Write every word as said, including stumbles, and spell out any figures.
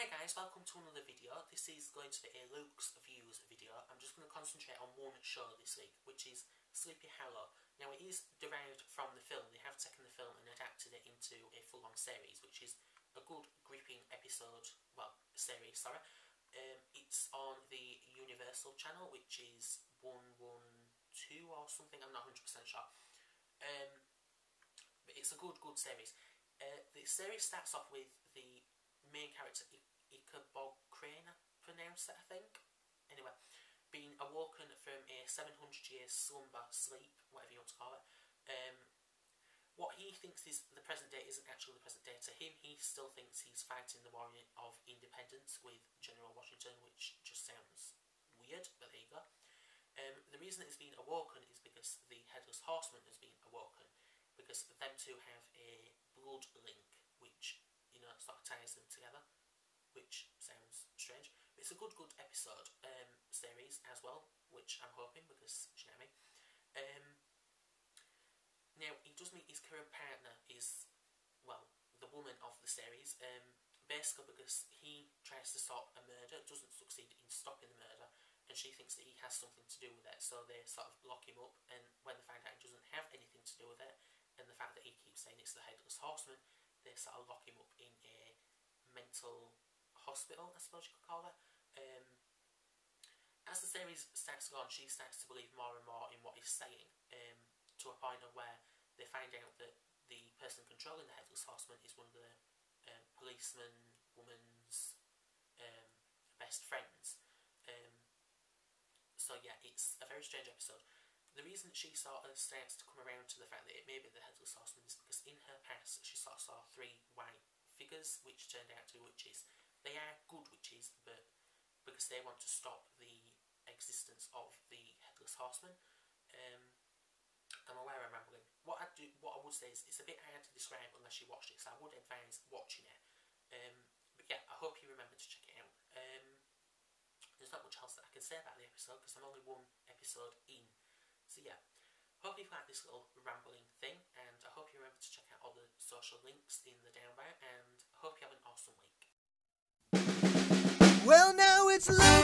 Hi guys, welcome to another video. This is going to be a Luke's Views video. I'm just going to concentrate on one show this week, which is Sleepy Hallow. Now it is derived from the film. They have taken the film and adapted it into a full-on series, which is a good gripping episode, well, series, sorry. Um, it's on the Universal channel, which is one one two or something, I'm not one hundred percent sure. Um, but it's a good, good series. Uh, the series starts off with the main character, Ichabod Crane, I pronounced it, I think. Anyway, being awoken from a seven hundred year slumber, sleep, whatever you want to call it. Um, what he thinks is the present day isn't actually the present day. To him, he still thinks he's fighting the war of independence with General Washington, which just sounds weird, but there you go. Um, the reason it's been awoken is because the Headless Horseman has been awoken, because them two have a blood link, which, you know, sort of ties them together, which sounds strange. But it's a good, good episode, um, series as well, which I'm hoping, because, do you know what I mean? Um, now, he does meet his current partner, is, well, the woman of the series, um, basically because he tries to stop a murder, doesn't succeed in stopping the murder, and she thinks that he has something to do with it, so they sort of lock him up, and when they find out he doesn't have anything to do with it, and the fact that he keeps saying it's the Headless Horseman, they sort of lock him up in a mental hospital, I suppose you could call it. Um, as the series starts to go on, she starts to believe more and more in what he's saying, um, to a point of where they find out that the person controlling the Headless Horseman is one of the um, policeman woman's um, best friends. Um, so yeah, it's a very strange episode. The reason she sort of starts to come around to the fact that it may be the Headless Horseman is because in her past she sort of saw three white figures which turned out to be witches. They are good witches, but because they want to stop the existence of the Headless Horseman. Um, I'm aware I'm rambling. What I, do, what I would say is it's a bit hard to describe unless you watched it, so I would advise watching it. Um, but yeah, I hope you remember to check it out. Um, there's not much else that I can say about the episode because I'm only one episode in. So yeah, hope you've liked this little rambling thing, and I hope you remember to check out all the social links in the down bio, and I hope you have an awesome week. Well, now it's live!